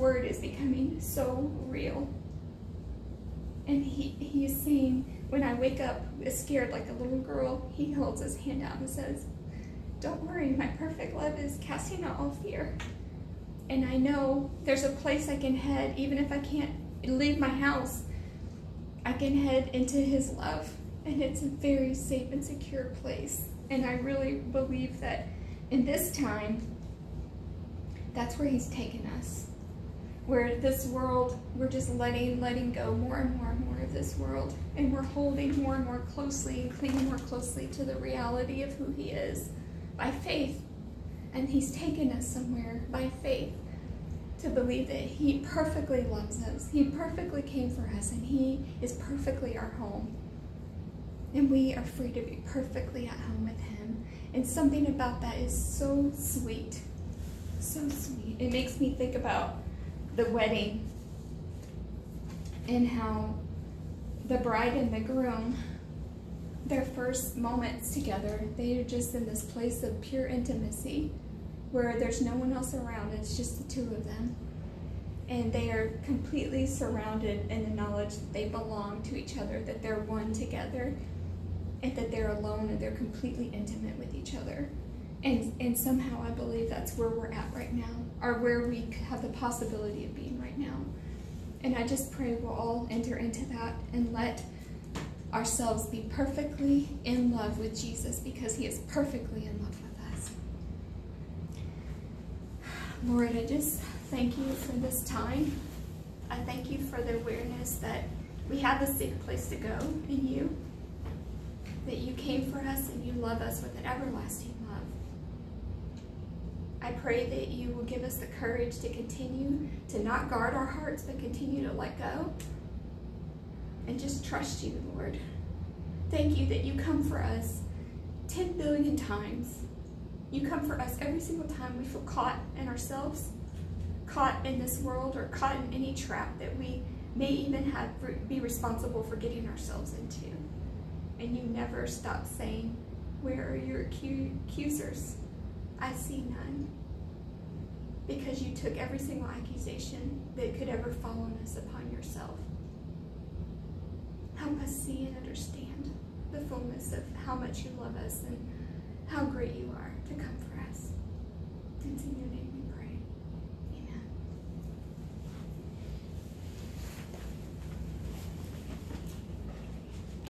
word is becoming so real. And he is saying, when I wake up scared like a little girl, he holds his hand out and says, don't worry, my perfect love is casting out all fear. And I know there's a place I can head, even if I can't leave my house, I can head into his love. And it's a very safe and secure place. And I really believe that in this time, that's where he's taken us. Where this world, we're just letting go more and more and more of this world. And we're holding more and more closely and clinging more closely to the reality of who he is by faith. And he's taken us somewhere by faith to believe that he perfectly loves us. He perfectly came for us and he is perfectly our home. And we are free to be perfectly at home with him. And something about that is so sweet, so sweet. It makes me think about the wedding and how the bride and the groom, their first moments together, they are just in this place of pure intimacy where there's no one else around, it's just the two of them. And they are completely surrounded in the knowledge that they belong to each other, that they're one together, and that they're alone and they're completely intimate with each other. And somehow I believe that's where we're at right now, or where we have the possibility of being right now. And I just pray we'll all enter into that and let ourselves be perfectly in love with Jesus, because he is perfectly in love with us. Lord, I just thank you for this time. I thank you for the awareness that we have a safe place to go in you, that you came for us and you love us with an everlasting love. I pray that you will give us the courage to continue to not guard our hearts, but continue to let go and just trust you, Lord. Thank you that you come for us 10 billion times. You come for us every single time we feel caught in ourselves, caught in this world, or caught in any trap that we may even be responsible for getting ourselves into. And you never stop saying, where are your accusers? I see none. Because you took every single accusation that could ever fall on us upon yourself. Help us see and understand the fullness of how much you love us and how great you are to come for us. It's in your name.